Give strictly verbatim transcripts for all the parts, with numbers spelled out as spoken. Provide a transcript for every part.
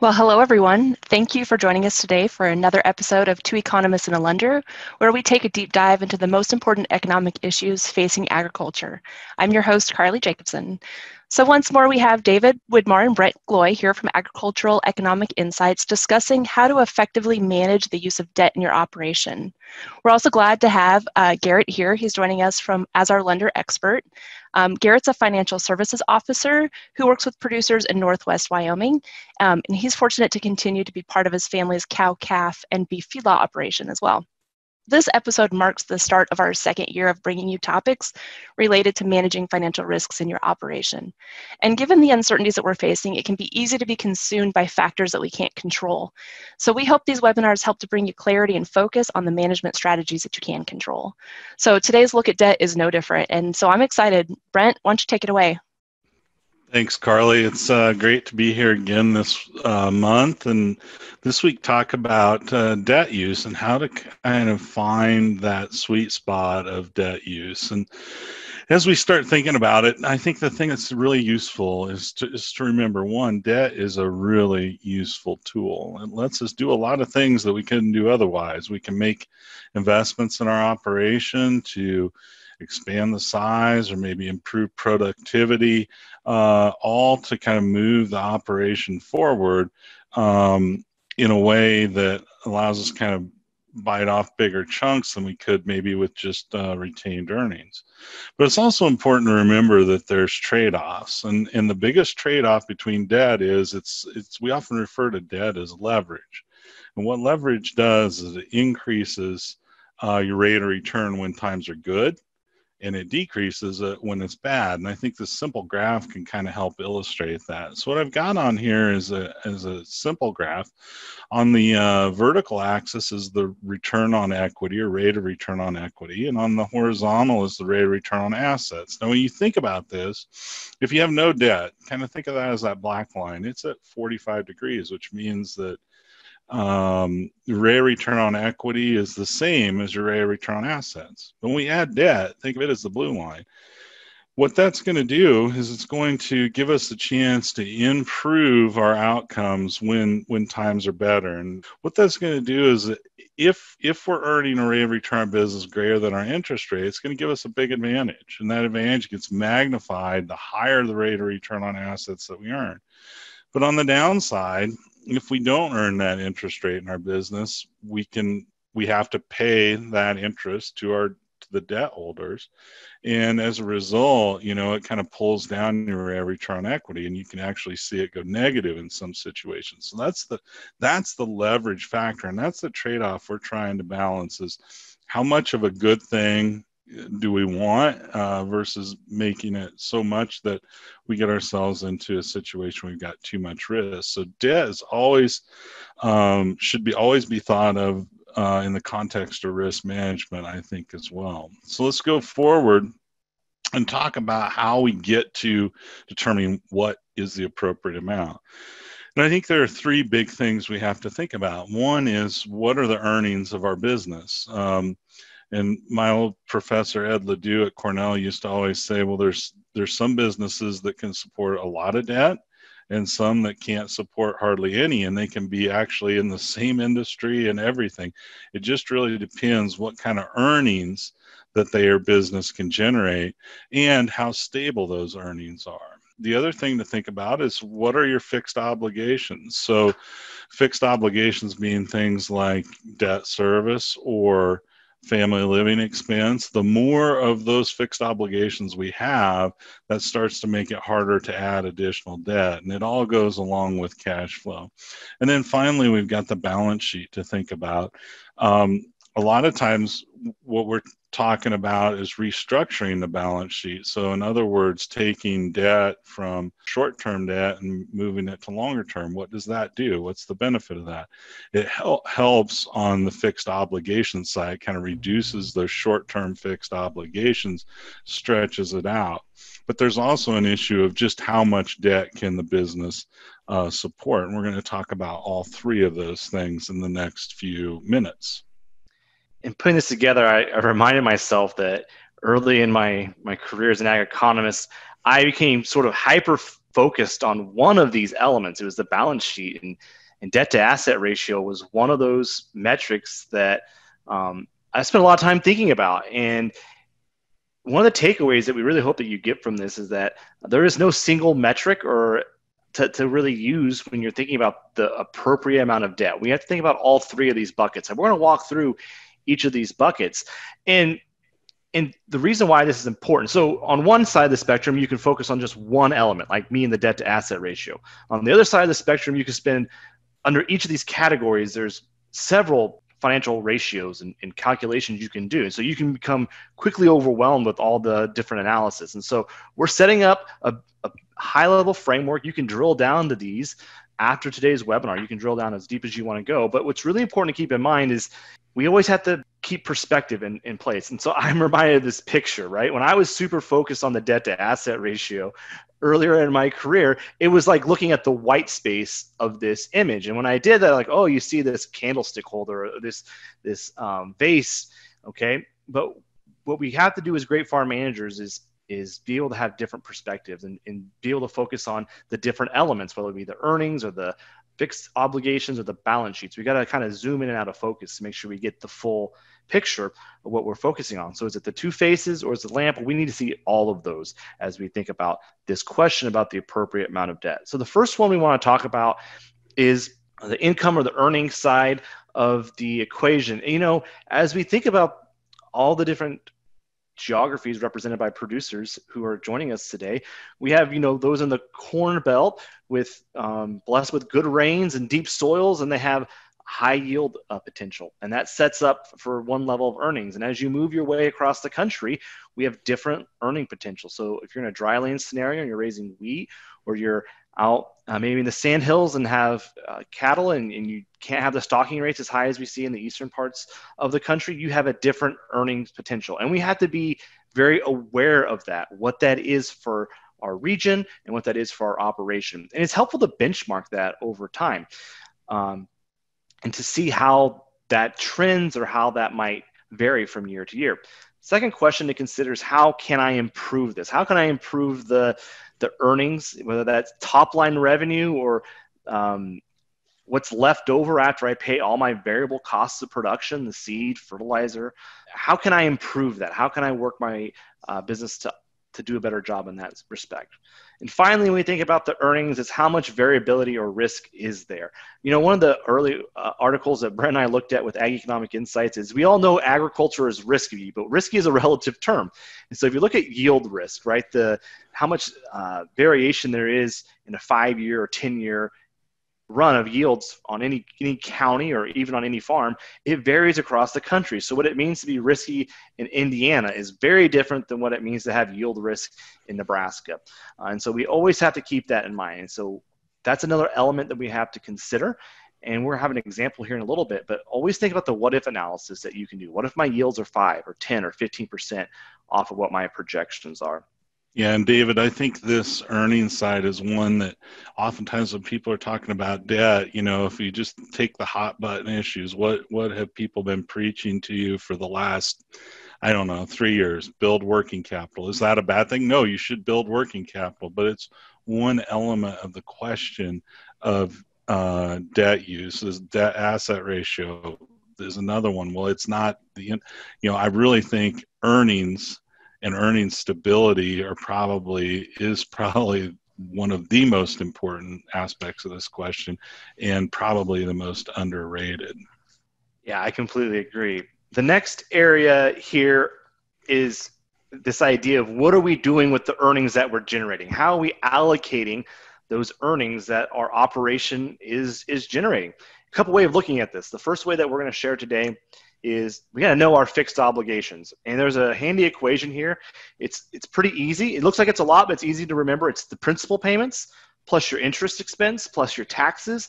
Well, hello, everyone. Thank you for joining us today for another episode of Two Economists and a Lender, where we take a deep dive into the most important economic issues facing agriculture. I'm your host, Carly Jacobson. So once more, we have David Widmar and Brett Gloy here from Agricultural Economic Insights discussing how to effectively manage the use of debt in your operation. We're also glad to have uh, Garrett here. He's joining us from as our lender expert. Um, Garrett's a financial services officer who works with producers in Northwest Wyoming, um, and he's fortunate to continue to be part of his family's cow, calf, and beef feedlot operation as well. This episode marks the start of our second year of bringing you topics related to managing financial risks in your operation. And given the uncertainties that we're facing, it can be easy to be consumed by factors that we can't control. So we hope these webinars help to bring you clarity and focus on the management strategies that you can control. So today's look at debt is no different. And so I'm excited. Brent, why don't you take it away? Thanks, Carly. It's uh, great to be here again this uh, month, and this week talk about uh, debt use and how to kind of find that sweet spot of debt use. And as we start thinking about it, I think the thing that's really useful is to, is to remember, one, debt is a really useful tool. It lets us do a lot of things that we couldn't do otherwise. We can make investments in our operation to expand the size or maybe improve productivity, uh, all to kind of move the operation forward um, in a way that allows us to kind of bite off bigger chunks than we could maybe with just uh, retained earnings. But it's also important to remember that there's trade-offs, and, and the biggest trade-off between debt is it's it's we often refer to debt as leverage. And what leverage does is it increases uh, your rate of return when times are good, and it decreases it when it's bad. And I think this simple graph can kind of help illustrate that. So what I've got on here is a, is a simple graph. On the uh, vertical axis is the return on equity or rate of return on equity. And on the horizontal is the rate of return on assets. Now, when you think about this, if you have no debt, kind of think of that as that black line. It's at forty-five degrees, which means that um, the rate of return on equity is the same as your rate of return on assets. When we add debt, think of it as the blue line. What that's going to do is it's going to give us a chance to improve our outcomes when, when times are better. And what that's going to do is if, if we're earning a rate of return on business greater than our interest rate, it's going to give us a big advantage. And that advantage gets magnified the higher the rate of return on assets that we earn. But on the downside, if we don't earn that interest rate in our business, we can we have to pay that interest to our to the debt holders, and as a result, you know, it kind of pulls down your return on equity, and you can actually see it go negative in some situations. So that's the that's the leverage factor, and that's the trade-off we're trying to balance: is how much of a good thing do we want uh, versus making it so much that we get ourselves into a situation we've got too much risk. So debt is always um, should be always be thought of uh, in the context of risk management, I think, as well. So let's go forward and talk about how we get to determining what is the appropriate amount. And I think there are three big things we have to think about. One is, what are the earnings of our business? Um, And my old professor, Ed Ledoux at Cornell, used to always say, well, there's there's some businesses that can support a lot of debt and some that can't support hardly any, and they can be actually in the same industry and everything. It just really depends what kind of earnings that their business can generate and how stable those earnings are. The other thing to think about is, what are your fixed obligations? So fixed obligations being things like debt service or family living expense. The more of those fixed obligations we have, that starts to make it harder to add additional debt, and it all goes along with cash flow. And then finally, we've got the balance sheet to think about. Um, a lot of times what we're talking about is restructuring the balance sheet. So in other words, taking debt from short-term debt and moving it to longer-term. What does that do? What's the benefit of that? It hel- helps on the fixed obligation side, kind of reduces those short-term fixed obligations, stretches it out. But there's also an issue of just how much debt can the business uh, support. And we're going to talk about all three of those things in the next few minutes. In putting this together, I, I reminded myself that early in my, my career as an ag economist, I became sort of hyper-focused on one of these elements. It was the balance sheet, and, and debt-to-asset ratio was one of those metrics that um, I spent a lot of time thinking about. And one of the takeaways that we really hope that you get from this is that there is no single metric or to, to really use when you're thinking about the appropriate amount of debt. We have to think about all three of these buckets, and we're going to walk through each of these buckets. And And the reason why this is important, so on one side of the spectrum, you can focus on just one element, like me and the debt to asset ratio. On the other side of the spectrum, you can spend under each of these categories, there's several financial ratios and, and calculations you can do. And so you can become quickly overwhelmed with all the different analysis. And so we're setting up a, a high level framework. You can drill down to these after today's webinar. You can drill down as deep as you want to go. But what's really important to keep in mind is we always have to keep perspective in, in place. And so I'm reminded of this picture, right? When I was super focused on the debt to asset ratio earlier in my career, it was like looking at the white space of this image. And when I did that, like, oh, you see this candlestick holder, or this, this um, vase, okay? But what we have to do as great farm managers is is be able to have different perspectives and, and be able to focus on the different elements, whether it be the earnings or the fixed obligations or the balance sheets. We got to kind of zoom in and out of focus to make sure we get the full picture of what we're focusing on. So is it the two faces or is it the lamp? We need to see all of those as we think about this question about the appropriate amount of debt. So the first one we want to talk about is the income or the earnings side of the equation. And, you know, as we think about all the different geographies represented by producers who are joining us today. We have, you know, those in the Corn Belt with um, blessed with good rains and deep soils, and they have high yield uh, potential. And that sets up for one level of earnings. And as you move your way across the country, we have different earning potential. So if you're in a dry land scenario and you're raising wheat, or you're out uh, maybe in the sand hills and have uh, cattle and, and you can't have the stocking rates as high as we see in the eastern parts of the country, you have a different earnings potential. And we have to be very aware of that, what that is for our region and what that is for our operation. And it's helpful to benchmark that over time um, and to see how that trends or how that might vary from year to year. Second question to consider is how can I improve this? How can I improve the the earnings, whether that's top line revenue or um, what's left over after I pay all my variable costs of production, the seed, fertilizer? How can I improve that? How can I work my uh, business to, to do a better job in that respect? And finally, when we think about the earnings, is how much variability or risk is there? You know, one of the early uh, articles that Brett and I looked at with Ag Economic Insights is we all know agriculture is risky, but risky is a relative term. And so if you look at yield risk, right, the how much uh, variation there is in a five-year or ten-year run of yields on any, any county or even on any farm, it varies across the country. So what it means to be risky in Indiana is very different than what it means to have yield risk in Nebraska. Uh, and so we always have to keep that in mind. And so that's another element that we have to consider. And we're having an example here in a little bit, but always think about the what if analysis that you can do. What if my yields are five or ten or fifteen percent off of what my projections are? Yeah, and David, I think this earnings side is one that oftentimes when people are talking about debt, you know, if you just take the hot button issues, what what have people been preaching to you for the last, I don't know, three years? Build working capital. Is that a bad thing? No, you should build working capital, but it's one element of the question of uh, debt use, is debt asset ratio is another one. Well, it's not the, you know, I really think earnings and earning stability are probably, is probably one of the most important aspects of this question and probably the most underrated. Yeah, I completely agree. The next area here is this idea of what are we doing with the earnings that we're generating? How are we allocating those earnings that our operation is, is generating? A couple ways of looking at this. The first way that we're going to share today is we got to know our fixed obligations. And there's a handy equation here. It's it's pretty easy. It looks like it's a lot, but it's easy to remember. It's the principal payments plus your interest expense plus your taxes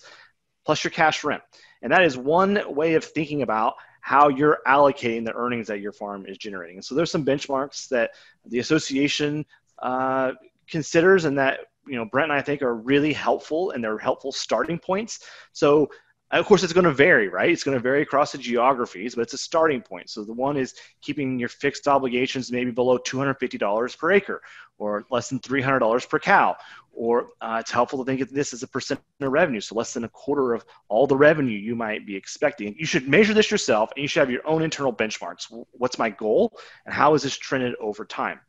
plus your cash rent. And that is one way of thinking about how you're allocating the earnings that your farm is generating. And so there's some benchmarks that the association uh, considers and that, you know, Brett and I think are really helpful, and they're helpful starting points. So And of course, it's going to vary, right? It's going to vary across the geographies, but it's a starting point. So the one is keeping your fixed obligations maybe below two hundred fifty dollars per acre or less than three hundred dollars per cow. Or uh, it's helpful to think of this as a percent of revenue, so less than a quarter of all the revenue you might be expecting. You should measure this yourself, and you should have your own internal benchmarks. What's my goal, and how is this trended over time?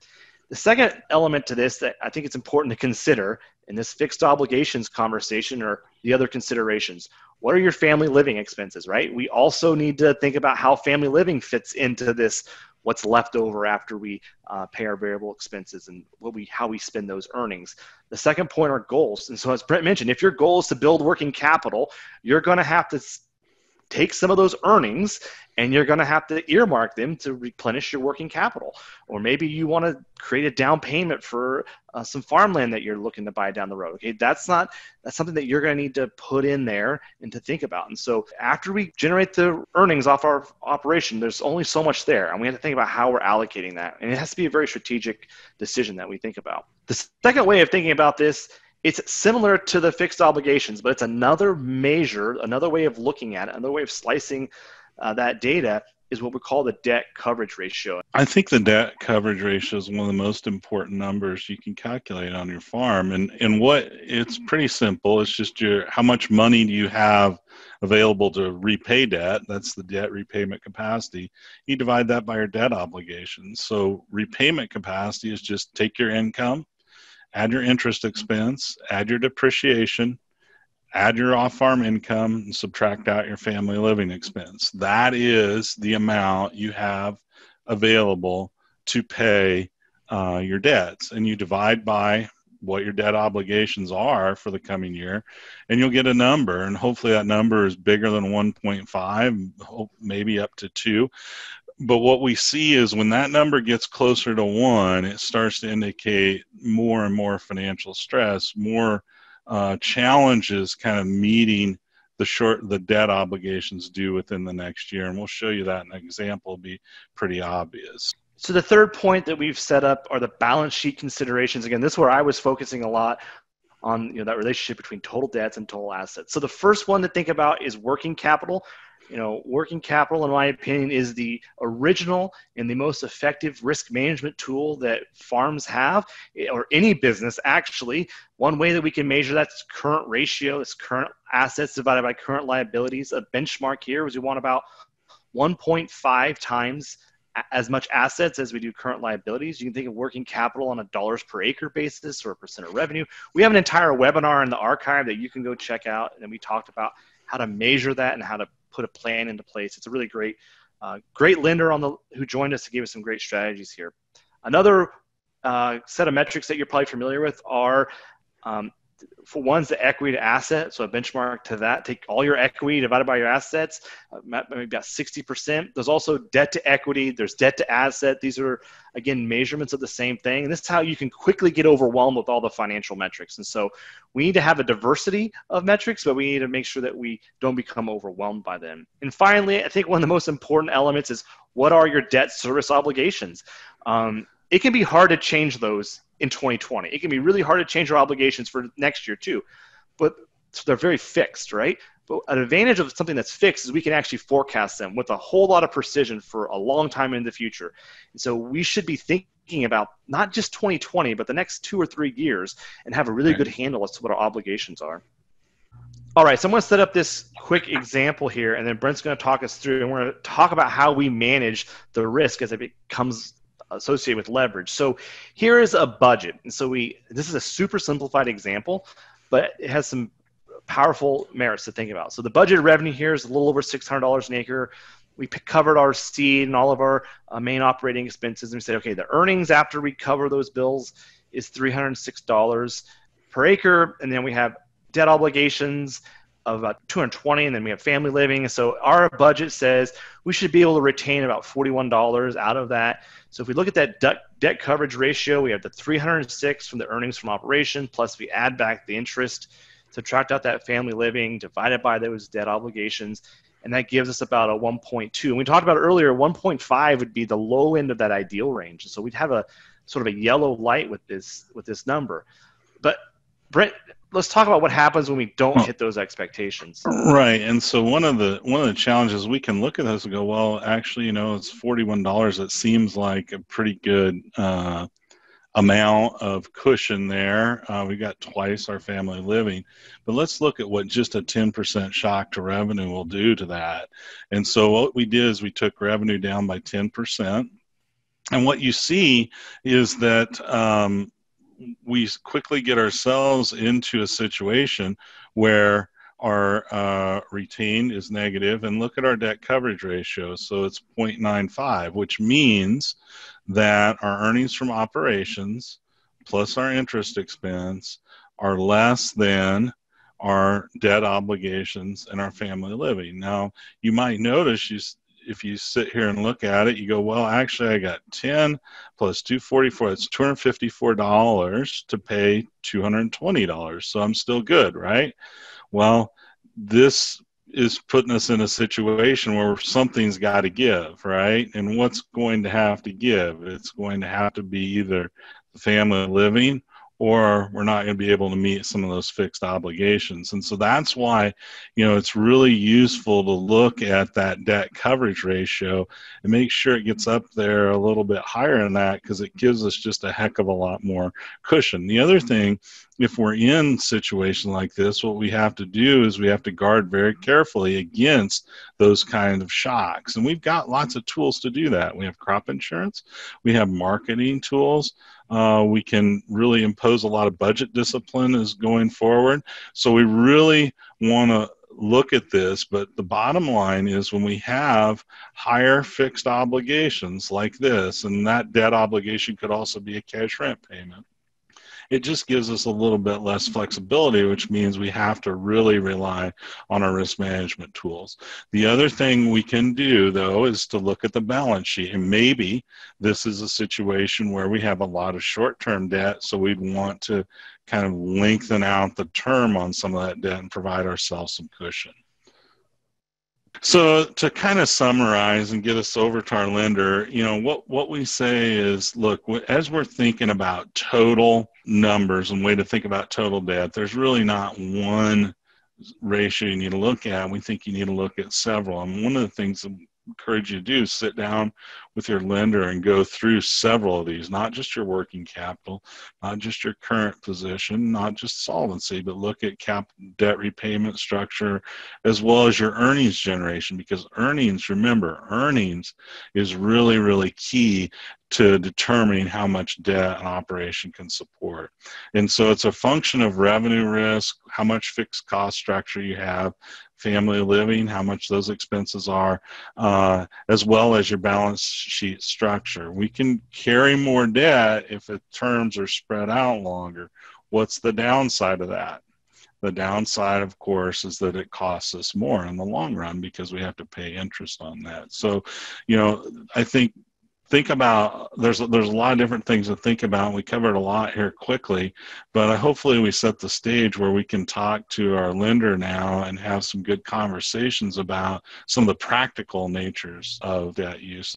The second element to this that I think it's important to consider in this fixed obligations conversation or the other considerations, what are your family living expenses, right? We also need to think about how family living fits into this, what's left over after we uh, pay our variable expenses and what we, how we spend those earnings. The second point are goals. And so as Brett mentioned, if your goal is to build working capital, you're going to have to take some of those earnings and you're going to have to earmark them to replenish your working capital. Or maybe you want to create a down payment for uh, some farmland that you're looking to buy down the road. Okay, that's not, that's something that you're going to need to put in there and to think about. And so after we generate the earnings off our operation, there's only so much there. And we have to think about how we're allocating that. And it has to be a very strategic decision that we think about. The second way of thinking about this, it's similar to the fixed obligations, but it's another measure, another way of looking at it, another way of slicing uh, that data is what we call the debt coverage ratio. I think the debt coverage ratio is one of the most important numbers you can calculate on your farm. And and what it's pretty simple. It's just your how much money do you have available to repay debt? That's the debt repayment capacity. You divide that by your debt obligations. So repayment capacity is just take your income, add your interest expense, add your depreciation, add your off-farm income, and subtract out your family living expense. That is the amount you have available to pay uh, your debts. And you divide by what your debt obligations are for the coming year, and you'll get a number. And hopefully that number is bigger than one point five, maybe up to two. But what we see is when that number gets closer to one, it starts to indicate more and more financial stress, more uh, challenges kind of meeting the short the debt obligations due within the next year. And we'll show you that in an example. It'll be pretty obvious. So the third point that we've set up are the balance sheet considerations. Again, this is where I was focusing a lot on you know, that relationship between total debts and total assets. So the first one to think about is working capital. You know, working capital, in my opinion, is the original and the most effective risk management tool that farms have, or any business, actually. One way that we can measure that's current ratio, it's current assets divided by current liabilities. A benchmark here is we want about one point five times as much assets as we do current liabilities. You can think of working capital on a dollars per acre basis or a percent of revenue. We have an entire webinar in the archive that you can go check out, and we talked about how to measure that and how to put a plan into place. It's a really great, uh, great lender on the who joined us to give us some great strategies here. Another uh, set of metrics that you're probably familiar with are, um, for one's the equity to asset. So a benchmark to that, take all your equity divided by your assets, uh, maybe about sixty percent. There's also debt to equity. There's debt to asset. These are, again, measurements of the same thing. And this is how you can quickly get overwhelmed with all the financial metrics. And so we need to have a diversity of metrics, but we need to make sure that we don't become overwhelmed by them. And finally, I think one of the most important elements is what are your debt service obligations? Um, it can be hard to change those in twenty twenty. It can be really hard to change our obligations for next year too, but so they're very fixed, right? But an advantage of something that's fixed is we can actually forecast them with a whole lot of precision for a long time in the future. And so we should be thinking about not just twenty twenty, but the next two or three years and have a really good handle as to what our obligations are. All right, so I'm going to set up this quick example here, and then Brent's going to talk us through, and we're going to talk about how we manage the risk as it becomes associated with leverage. So here is a budget. And so we, this is a super simplified example, but it has some powerful merits to think about. So the budget revenue here is a little over six hundred dollars an acre. We covered our seed and all of our uh, main operating expenses. And we said, okay, the earnings after we cover those bills is three hundred six dollars per acre. And then we have debt obligations of about two hundred twenty, and then we have family living. So our budget says we should be able to retain about forty-one dollars out of that. So if we look at that debt coverage ratio, we have the three hundred six from the earnings from operation, plus we add back the interest, subtract out that family living, divided by those debt obligations, and that gives us about a one point two. And we talked about earlier, one point five would be the low end of that ideal range. And so we'd have a sort of a yellow light with this with this number. But Brent, let's talk about what happens when we don't hit those expectations. Right. And so one of the one of the challenges, we can look at this and go, well, actually, you know, it's forty-one dollars. It seems like a pretty good uh, amount of cushion there. Uh, we got twice our family living. But let's look at what just a ten percent shock to revenue will do to that. And so what we did is we took revenue down by ten percent. And what you see is that um, we quickly get ourselves into a situation where our uh, retained is negative, and look at our debt coverage ratio. So it's zero point nine five, which means that our earnings from operations plus our interest expense are less than our debt obligations and our family living. Now, you might notice you if you sit here and look at it, you go, well, actually I got ten plus two hundred forty-four, that's two hundred fifty-four dollars to pay two hundred twenty dollars. So I'm still good, right? Well, this is putting us in a situation where something's got to give, right? And what's going to have to give? It's going to have to be either the family living, or we're not going to be able to meet some of those fixed obligations. And so that's why, you know, it's really useful to look at that debt coverage ratio and make sure it gets up there a little bit higher than that, because it gives us just a heck of a lot more cushion. The other thing, if we're in a situation like this, what we have to do is we have to guard very carefully against those kind of shocks. And we've got lots of tools to do that. We have crop insurance. We have marketing tools. Uh, we can really impose a lot of budget discipline as going forward. So we really want to look at this, but the bottom line is when we have higher fixed obligations like this, and that debt obligation could also be a cash rent payment, it just gives us a little bit less flexibility, which means we have to really rely on our risk management tools. The other thing we can do, though, is to look at the balance sheet. And maybe this is a situation where we have a lot of short-term debt, so we'd want to kind of lengthen out the term on some of that debt and provide ourselves some cushion. So to kind of summarize and get us over to our lender, you know, what, what we say is, look, as we're thinking about total numbers and way to think about total debt, there's really not one ratio you need to look at. We think you need to look at several. And one of the things that we encourage you to do is sit down with your lender and go through several of these, not just your working capital, not just your current position, not just solvency, but look at cap debt repayment structure, as well as your earnings generation, because earnings, remember, earnings is really, really key to determining how much debt an operation can support. And so it's a function of revenue risk, how much fixed cost structure you have, family living, how much those expenses are, uh, as well as your balance sheet structure. We can carry more debt if the terms are spread out longer. What's the downside of that? The downside, of course, is that it costs us more in the long run because we have to pay interest on that. So, you know, I think Think about, there's, there's a lot of different things to think about. We covered a lot here quickly, but hopefully we set the stage where we can talk to our lender now and have some good conversations about some of the practical natures of debt use.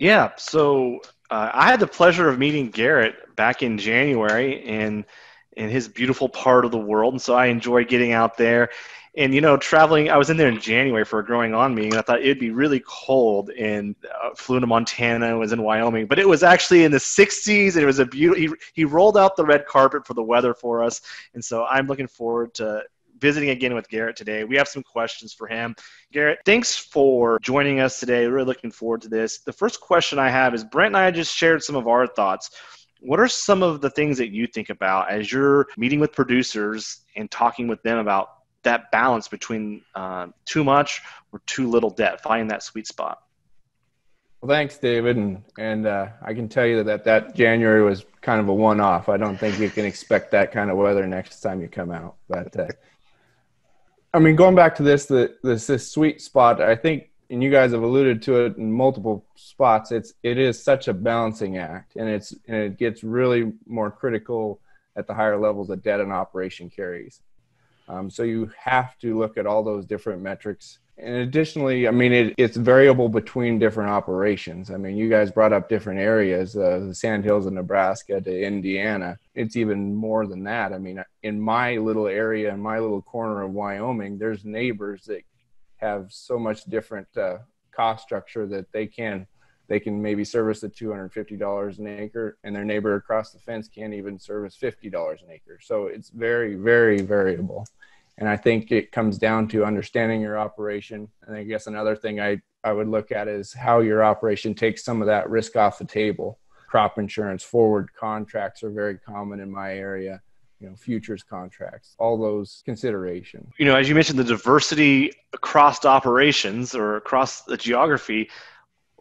Yeah, so uh, I had the pleasure of meeting Garrett back in January in, in his beautiful part of the world, and so I enjoy getting out there. And, you know, traveling, I was in there in January for a Growing On meeting, and I thought it'd be really cold, and uh, flew into Montana, and was in Wyoming, but it was actually in the sixties, and it was a beautiful, he, he rolled out the red carpet for the weather for us, and so I'm looking forward to visiting again with Garrett today. We have some questions for him. Garrett, thanks for joining us today. Really looking forward to this. The first question I have is, Brent and I just shared some of our thoughts. What are some of the things that you think about as you're meeting with producers and talking with them about that balance between uh, too much or too little debt, finding that sweet spot? Well, thanks, David. And, and uh, I can tell you that that January was kind of a one-off. I don't think you can expect that kind of weather next time you come out. But uh, I mean, going back to this, the, this, this sweet spot, I think, and you guys have alluded to it in multiple spots, it's, it is such a balancing act, and it's, and it gets really more critical at the higher levels that debt an operation carries. Um, so you have to look at all those different metrics And additionally, I mean, it, it's variable between different operations. I mean, you guys brought up different areas, uh, the Sandhills of Nebraska to Indiana. It's even more than that. I mean, in my little area, in my little corner of Wyoming, there's neighbors that have so much different uh, cost structure that they can they can maybe service the two hundred fifty dollars an acre, and their neighbor across the fence can't even service fifty dollars an acre. So it's very, very variable. And I think it comes down to understanding your operation. And I guess another thing I, I would look at is how your operation takes some of that risk off the table. Crop insurance, forward contracts are very common in my area, you know, futures contracts, all those considerations. You know, as you mentioned, the diversity across operations or across the geography,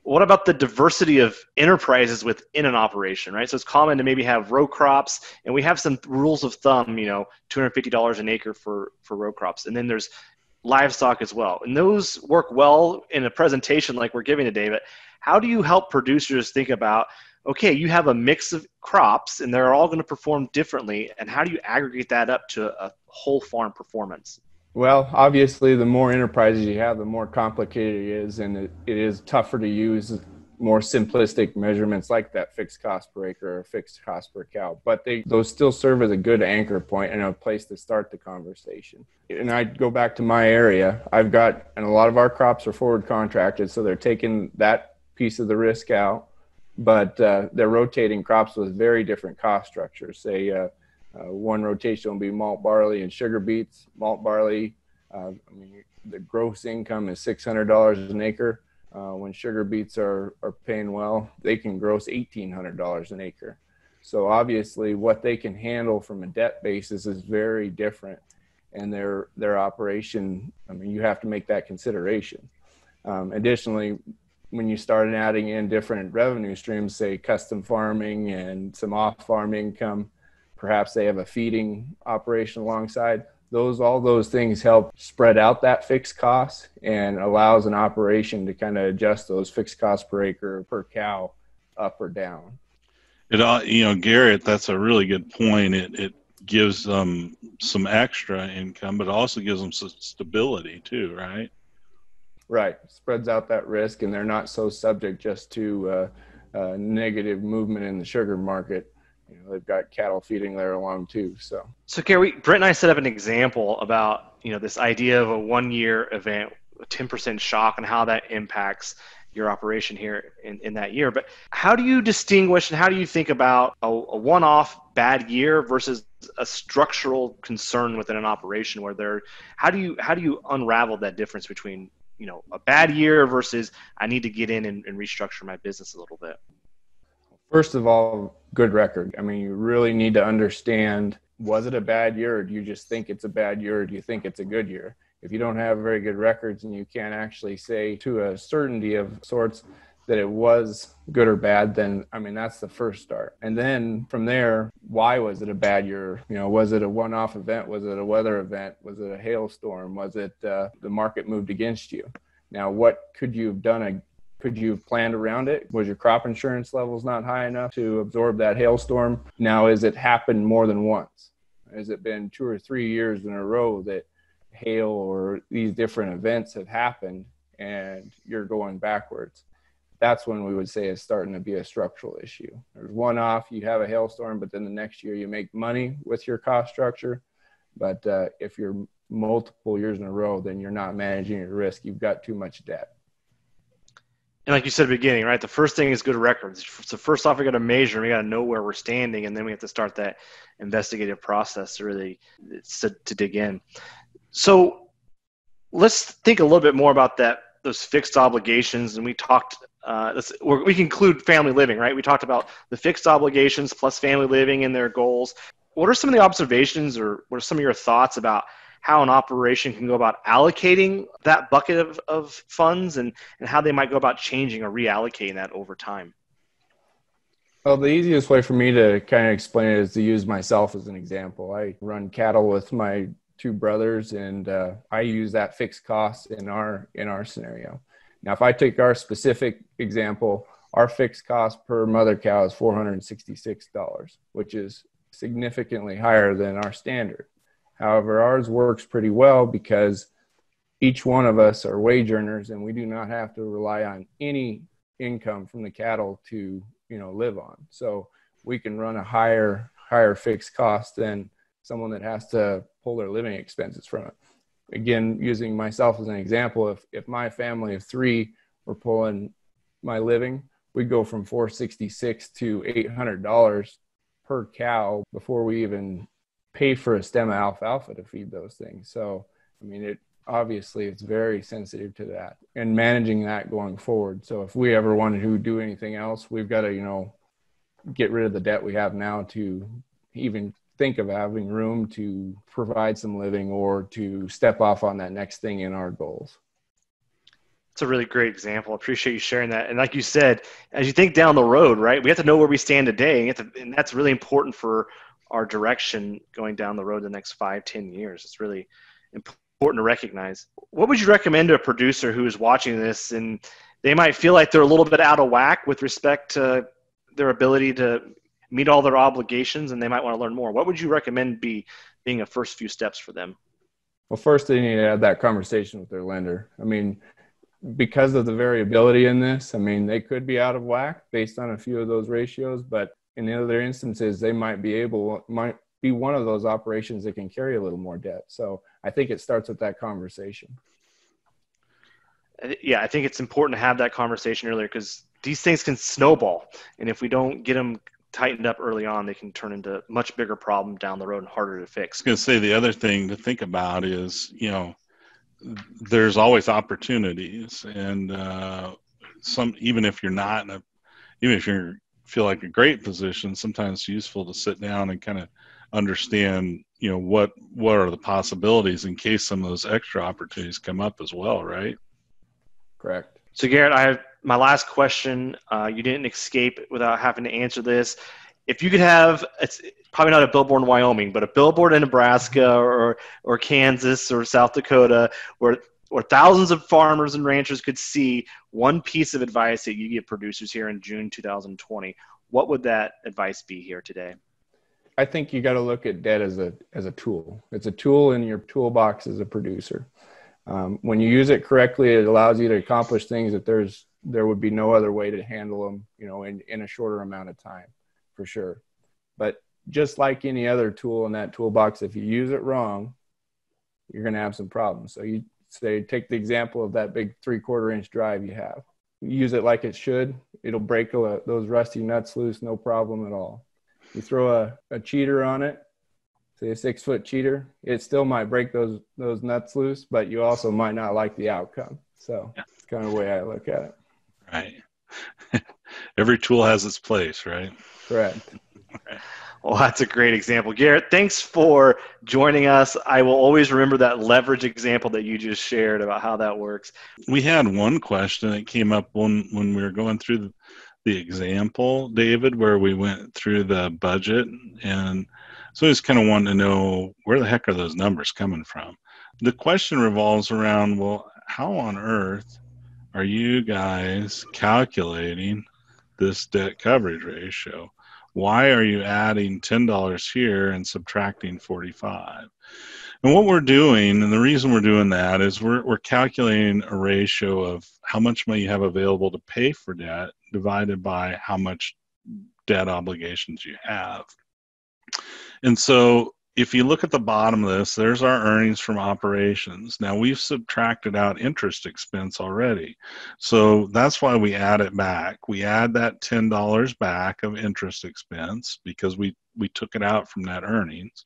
what about the diversity of enterprises within an operation, right? So it's common to maybe have row crops, and we have some rules of thumb, you know, two hundred fifty dollars an acre for, for row crops. And then there's livestock as well. And those work well in a presentation like we're giving to David. How do you help producers think about, okay, you have a mix of crops and they're all going to perform differently, and how do you aggregate that up to a whole farm performance? Well, obviously, the more enterprises you have, the more complicated it is, and it, it is tougher to use more simplistic measurements like that fixed cost per acre or fixed cost per cow. But they, those still serve as a good anchor point and a place to start the conversation. And I go back to my area. I've got, and a lot of our crops are forward contracted, so they're taking that piece of the risk out, but uh, they're rotating crops with very different cost structures. Say, uh, Uh, one rotation will be malt barley and sugar beets. Malt barley, uh, I mean, the gross income is six hundred dollars an acre. Uh, when sugar beets are, are paying well, they can gross eighteen hundred dollars an acre. So obviously what they can handle from a debt basis is very different. And their, their operation, I mean, you have to make that consideration. Um, additionally, when you start adding in different revenue streams, say custom farming and some off-farm income, perhaps they have a feeding operation alongside. Those, all those things help spread out that fixed cost and allows an operation to kind of adjust those fixed costs per acre or per cow up or down. It, uh, you know, Garrett, that's a really good point. It, it gives them some extra income, but it also gives them some stability too, right? Right. Spreads out that risk, and they're not so subject just to uh, uh, negative movement in the sugar market. You know, they've got cattle feeding there along too. So, so Gary, Brett and I set up an example about, you know, this idea of a one-year event, a ten percent shock, and how that impacts your operation here in, in that year. But how do you distinguish and how do you think about a, a one-off bad year versus a structural concern within an operation where they're, how do you, how do you unravel that difference between, you know, a bad year versus I need to get in and, and restructure my business a little bit? First of all, good record. I mean, you really need to understand, was it a bad year, or do you just think it's a bad year, or do you think it's a good year? If you don't have very good records and you can't actually say to a certainty of sorts that it was good or bad, then, I mean, that's the first start. And then from there, why was it a bad year? You know, was it a one-off event? Was it a weather event? Was it a hailstorm? Was it uh, the market moved against you? Now, what could you have done a Could you have planned around it? Was your crop insurance levels not high enough to absorb that hailstorm? Now, has it happened more than once? Has it been two or three years in a row that hail or these different events have happened and you're going backwards? That's when we would say it's starting to be a structural issue. There's one off, you have a hailstorm, but then the next year you make money with your cost structure. But uh, if you're multiple years in a row, then you're not managing your risk. You've got too much debt. And like you said at the beginning, right, the first thing is good records. So first off, we got to measure, we got to know where we're standing, and then we have to start that investigative process to really to, to dig in. So let's think a little bit more about that, those fixed obligations. And we talked, uh, let's, we can include family living, right? We talked about the fixed obligations plus family living and their goals. What are some of the observations, or what are some of your thoughts about how an operation can go about allocating that bucket of, of funds, and, and how they might go about changing or reallocating that over time? Well, the easiest way for me to kind of explain it is to use myself as an example. I run cattle with my two brothers, and uh, I use that fixed cost in our, in our scenario. Now, if I take our specific example, our fixed cost per mother cow is four hundred sixty-six dollars, which is significantly higher than our standard. However, ours works pretty well because each one of us are wage earners, and we do not have to rely on any income from the cattle to, you know, live on. So we can run a higher, higher fixed cost than someone that has to pull their living expenses from it. Again, using myself as an example, if, if my family of three were pulling my living, we'd go from four hundred sixty-six dollars to eight hundred dollars per cow before we even pay for a stem of alfalfa to feed those things. So, I mean, it obviously it's very sensitive to that and managing that going forward. So if we ever wanted to do anything else, we've got to, you know, get rid of the debt we have now to even think of having room to provide some living or to step off on that next thing in our goals. It's a really great example. I appreciate you sharing that. And like you said, as you think down the road, right, we have to know where we stand today. And, you have to, and that's really important for our direction going down the road the next five, ten years. It's really important to recognize. What would you recommend to a producer who is watching this and they might feel like they're a little bit out of whack with respect to their ability to meet all their obligations and they might want to learn more? What would you recommend be being a first few steps for them? Well, first they need to have that conversation with their lender. I mean, because of the variability in this, I mean, they could be out of whack based on a few of those ratios, but in the other instances, they might be able, might be one of those operations that can carry a little more debt. So I think it starts with that conversation. Yeah, I think it's important to have that conversation earlier because these things can snowball. And if we don't get them tightened up early on, they can turn into a much bigger problem down the road and harder to fix. I was going to say the other thing to think about is, you know, there's always opportunities, and uh, some even if you're not, in a, even if you feel like a great position, sometimes it's useful to sit down and kind of understand, you know, what what are the possibilities in case some of those extra opportunities come up as well, right? Correct. So, Garrett, I have my last question. Uh, you didn't escape without having to answer this. If you could have, it's probably not a billboard in Wyoming, but a billboard in Nebraska or or Kansas or South Dakota, where where thousands of farmers and ranchers could see one piece of advice that you give producers here in June two thousand twenty, what would that advice be here today? I think you got to look at debt as a as a tool. It's a tool in your toolbox as a producer. Um, when you use it correctly, it allows you to accomplish things that there's there would be no other way to handle them, you know, in, in a shorter amount of time. For sure. But just like any other tool in that toolbox, if you use it wrong, you're going to have some problems. So you say, take the example of that big three quarter inch drive you have, use it like it should. It'll break a, those rusty nuts loose. No problem at all. You throw a, a cheater on it, say a six foot cheater, it still might break those, those nuts loose, but you also might not like the outcome. So yeah. That's kind of the way I look at it. Right. Every tool has its place, right? Correct. Well, that's a great example. Garrett, thanks for joining us. I will always remember that leverage example that you just shared about how that works. We had one question that came up when, when we were going through the, the example, David, where we went through the budget. And so I just kind of wanted to know, where the heck are those numbers coming from? The question revolves around, well, how on earth are you guys calculating this debt coverage ratio? Why are you adding ten dollars here and subtracting forty-five? And what we're doing, and the reason we're doing that is we're we're calculating a ratio of how much money you have available to pay for debt divided by how much debt obligations you have. And so if you look at the bottom of this, there's our earnings from operations. Now we've subtracted out interest expense already. So that's why we add it back. We add that ten dollars back of interest expense because we, we took it out from that earnings,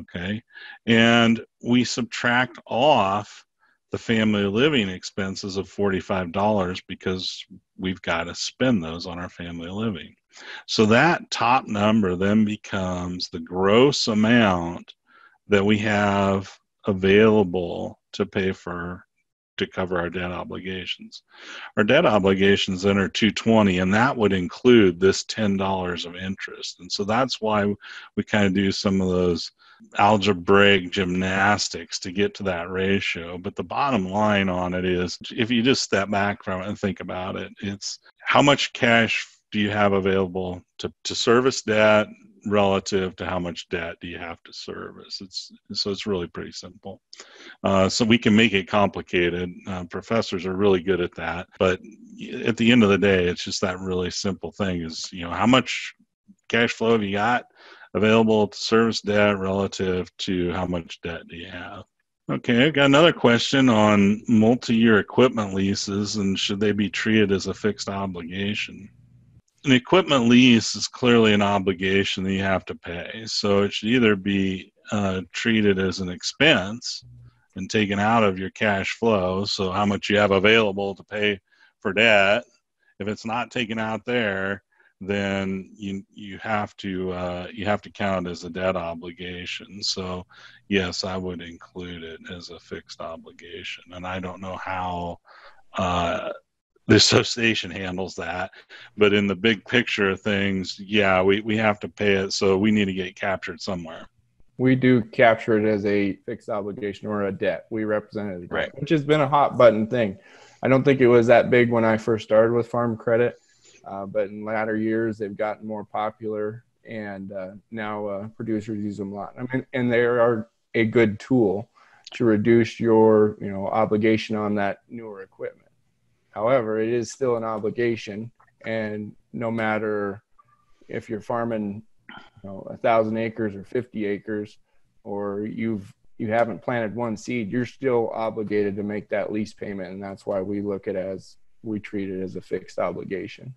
okay? And we subtract off the family living expenses of forty-five dollars because we've got to spend those on our family living. So that top number then becomes the gross amount that we have available to pay for, to cover our debt obligations. Our debt obligations then are two hundred twenty dollars, and that would include this ten dollars of interest. And so that's why we kind of do some of those algebraic gymnastics to get to that ratio. But the bottom line on it is, if you just step back from it and think about it, it's how much cash do you have available to, to service debt, relative to how much debt do you have to service. It's so it's really pretty simple. Uh, so we can make it complicated. Uh, professors are really good at that. But at the end of the day, it's just that really simple thing is, you know, how much cash flow have you got available to service debt relative to how much debt do you have? Okay, I've got another question on multi-year equipment leases and should they be treated as a fixed obligation? An equipment lease is clearly an obligation that you have to pay. So it should either be uh, treated as an expense and taken out of your cash flow, so how much you have available to pay for debt. If it's not taken out there, then you you have to uh, you have to count it as a debt obligation. So yes, I would include it as a fixed obligation, and I don't know how uh, the association handles that, but in the big picture of things, yeah, we we have to pay it, so we need to get captured somewhere. We do capture it as a fixed obligation or a debt. We represent it, right? Which has been a hot button thing. I don't think it was that big when I first started with Farm Credit. Uh, but in latter years, they've gotten more popular, and uh, now uh, producers use them a lot. I mean, and they are a good tool to reduce your, you know, obligation on that newer equipment. However, it is still an obligation, and no matter if you're farming, you know, a thousand acres or fifty acres, or you've you haven't planted one seed, you're still obligated to make that lease payment, and that's why we look at it as we treat it as a fixed obligation.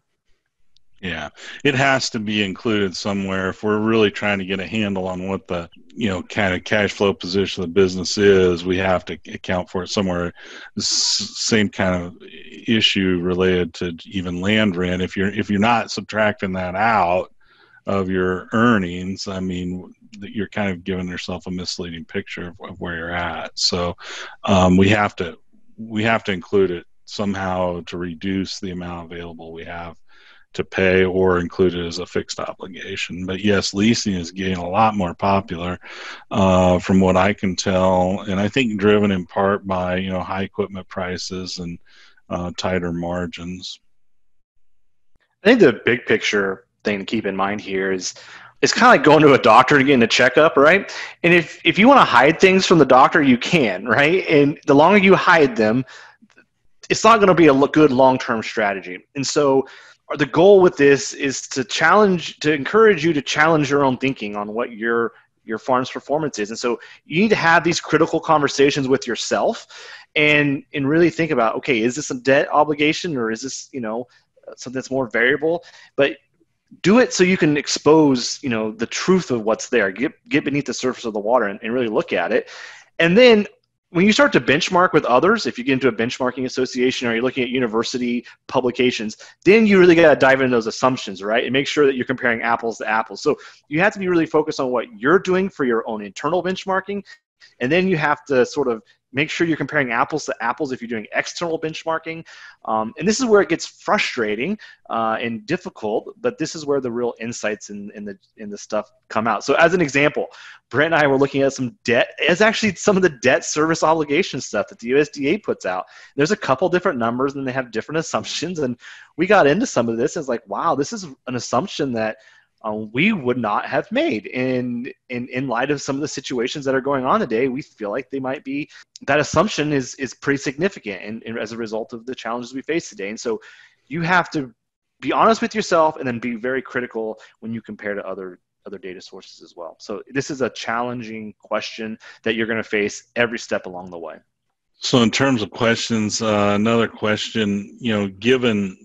Yeah, it has to be included somewhere if we're really trying to get a handle on what the, you know, kind of cash flow position of the business is. We have to account for it somewhere. The same kind of issue related to even land rent. If you're if you're not subtracting that out of your earnings, I mean, you're kind of giving yourself a misleading picture of, of where you're at. So um, we have to we have to include it somehow to reduce the amount available we have to pay, or include it as a fixed obligation. But yes, leasing is getting a lot more popular uh, from what I can tell. And I think driven in part by, you know, high equipment prices and uh, tighter margins. I think the big picture thing to keep in mind here is it's kind of like going to a doctor and getting a checkup, right? And if, if you want to hide things from the doctor, you can, right? And the longer you hide them, it's not going to be a good long-term strategy. And so the goal with this is to challenge, to encourage you to challenge your own thinking on what your your farm's performance is. And so you need to have these critical conversations with yourself, and and really think about, okay, is this a debt obligation, or is this, you know, something that's more variable? But do it so you can expose, you know, the truth of what's there. Get get beneath the surface of the water and, and really look at it, and then. When you start to benchmark with others, if you get into a benchmarking association or you're looking at university publications, then you really got to dive into those assumptions, right? And make sure that you're comparing apples to apples. So you have to be really focused on what you're doing for your own internal benchmarking. And then you have to sort of make sure you're comparing apples to apples if you're doing external benchmarking. Um, and this is where it gets frustrating uh, and difficult, but this is where the real insights in, in, the, in the stuff come out. So as an example, Brent and I were looking at some debt. It's actually some of the debt service obligation stuff that the U S D A puts out. There's a couple different numbers, and they have different assumptions. And we got into some of this, and it's like, wow, this is an assumption that Um, we would not have made. And in, in light of some of the situations that are going on today, we feel like they might be, that assumption is is pretty significant and, and as a result of the challenges we face today. And so you have to be honest with yourself and then be very critical when you compare to other other data sources as well. So this is a challenging question that you're going to face every step along the way. So in terms of questions, uh, another question, you know, given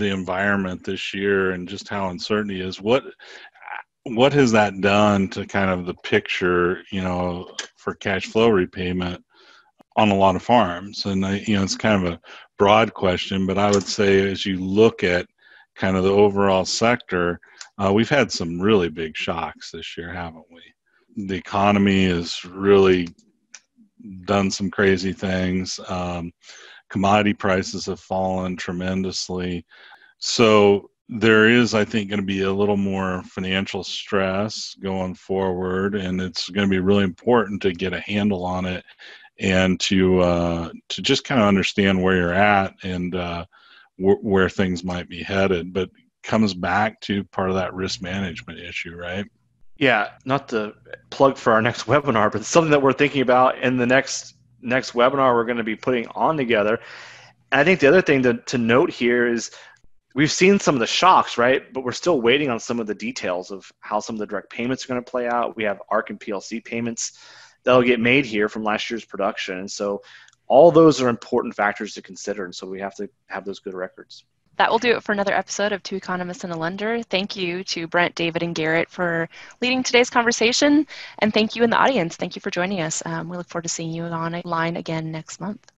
the environment this year and just how uncertainty is, what what has that done to kind of the picture, you know, for cash flow repayment on a lot of farms? And I, you know, it's kind of a broad question, but I would say as you look at kind of the overall sector, uh, we've had some really big shocks this year, haven't we? The economy has really done some crazy things. Um, Commodity prices have fallen tremendously. So there is, I think, going to be a little more financial stress going forward, and it's going to be really important to get a handle on it and to uh, to just kind of understand where you're at and uh, wh- where things might be headed. But comes back to part of that risk management issue, right? Yeah, not to plug for our next webinar, but it's something that we're thinking about in the next next webinar we're going to be putting on together. And I think the other thing to, to note here is we've seen some of the shocks, right? But we're still waiting on some of the details of how some of the direct payments are going to play out. We have A R C and P L C payments that'll get made here from last year's production. And so all those are important factors to consider. And so we have to have those good records. That will do it for another episode of Two Economists and a Lender. Thank you to Brent, David, and Garrett for leading today's conversation. And thank you in the audience. Thank you for joining us. Um, we look forward to seeing you online again next month.